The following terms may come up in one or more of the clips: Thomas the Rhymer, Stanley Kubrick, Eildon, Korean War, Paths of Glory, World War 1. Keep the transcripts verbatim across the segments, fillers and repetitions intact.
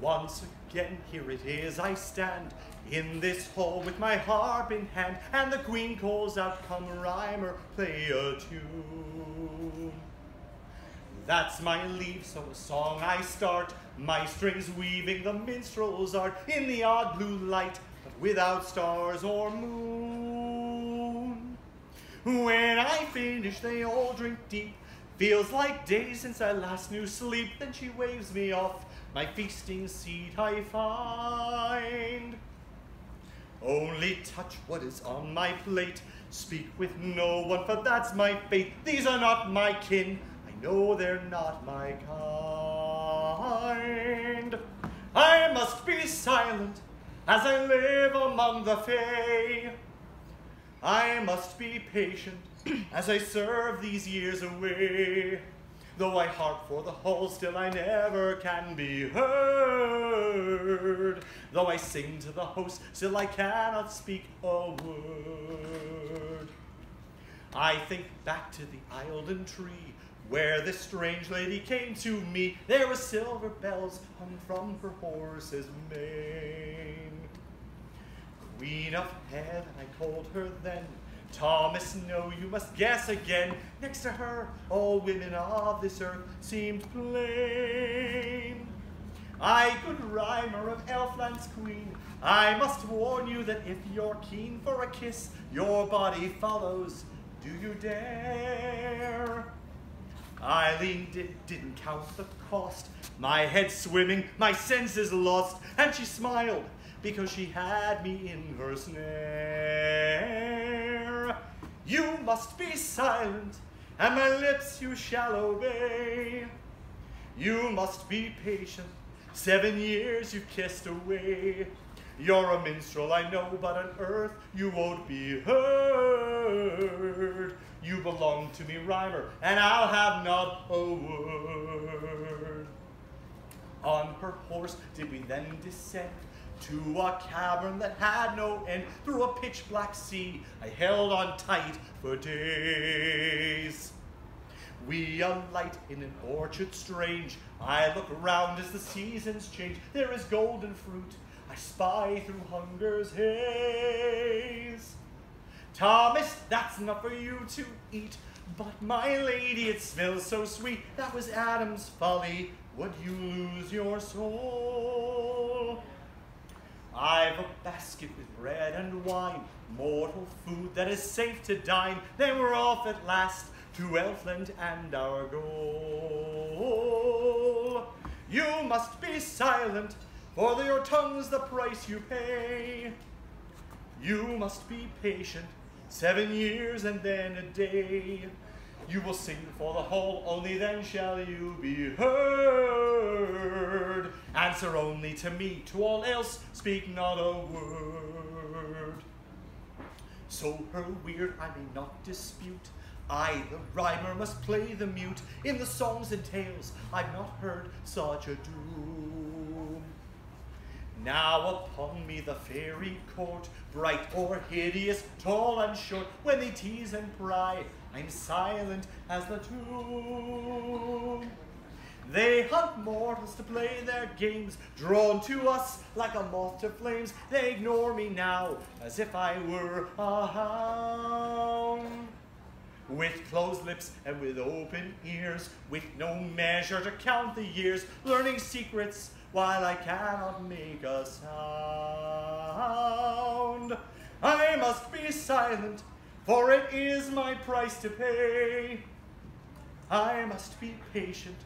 Once again, here it is, I stand in this hall with my harp in hand, and the queen calls out, "Come, rhymer, play a tune." That's my leave, so a song I start, my strings weaving the minstrel's art, in the odd blue light, but without stars or moon. When I finish, they all drink deep, feels like days since I last knew sleep. Then she waves me off, my feasting seat I find. Only touch what is on my plate, speak with no one, for that's my fate. These are not my kin, I know they're not my kind. I must be silent as I live among the fae. I must be patient as I serve these years away. Though I harp for the hall, still I never can be heard. Though I sing to the host, still I cannot speak a word. I think back to the Eildon tree, where this strange lady came to me. There were silver bells hung from her horse's mane. Queen of Head, I called her then. Thomas, no, you must guess again. Next to her, all women of this earth seemed plain. I, good rhymer of Elfland's queen, I must warn you that if you're keen for a kiss, your body follows. Do you dare? Eileen did, didn't count the cost, my head swimming, my senses lost, and she smiled because she had me in her snare. You must be silent, and my lips you shall obey. You must be patient, seven years you've kissed away. You're a minstrel, I know, but on earth you won't be heard. You belong to me, rhymer, and I'll have not a word. On her horse did we then descend, to a cavern that had no end. Through a pitch-black sea, I held on tight for days. We alight in an orchard strange. I look round as the seasons change. There is golden fruit I spy through hunger's haze. Thomas, that's enough for you to eat. But my lady, it smells so sweet. That was Adam's folly. Would you lose your soul? I've a basket with bread and wine, mortal food that is safe to dine. Then we're off at last to Elfland and our goal. You must be silent, for your tongue's the price you pay. You must be patient, seven years and then a day. You will sing for the whole, only then shall you be heard. Answer only to me, to all else speak not a word. So her weird I may not dispute, I the rhymer must play the mute. In the songs and tales I've not heard such a doom. Now upon me the fairy court, bright or hideous, tall and short, when they tease and pry, I'm silent as the tomb. They hunt mortals to play their games, drawn to us like a moth to flames. They ignore me now as if I were a hound. With closed lips and with open ears, with no measure to count the years, learning secrets while I cannot make a sound. I must be silent, for it is my price to pay. I must be patient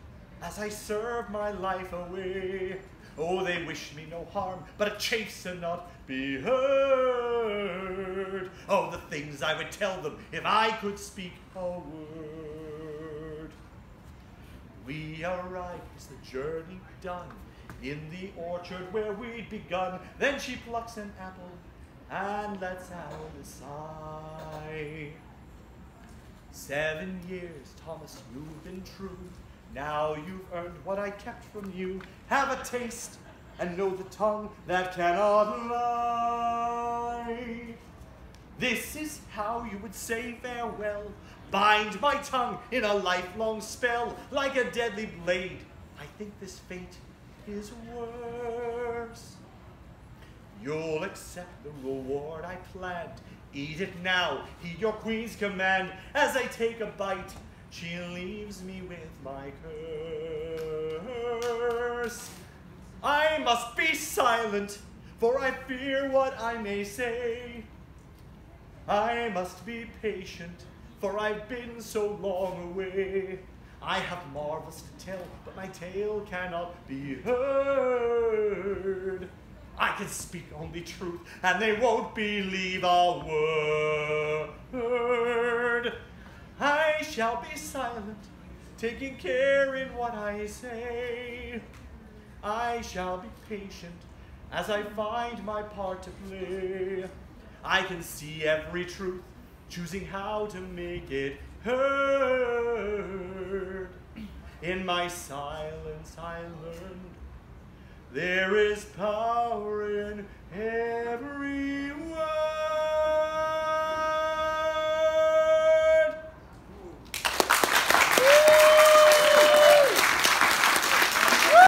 as I serve my life away. Oh, they wish me no harm, but a chase and not be heard. Oh, the things I would tell them if I could speak a word. We arrive, is the journey done, in the orchard where we'd begun. Then she plucks an apple and let's out a sigh. Seven years, Thomas, you've been true. Now you've earned what I kept from you. Have a taste and know the tongue that cannot lie. This is how you would say farewell. Bind my tongue in a lifelong spell. Like a deadly blade, I think this fate is worse. You'll accept the reward I planned. Eat it now, heed your queen's command. As I take a bite, she leaves me with my curse. I must be silent, for I fear what I may say. I must be patient, for I've been so long away. I have marvels to tell, but my tale cannot be heard. I can speak only truth, and they won't believe a word. I shall be silent, taking care in what I say. I shall be patient, as I find my part to play. I can see every truth, choosing how to make it heard. In my silence I learned there is power in every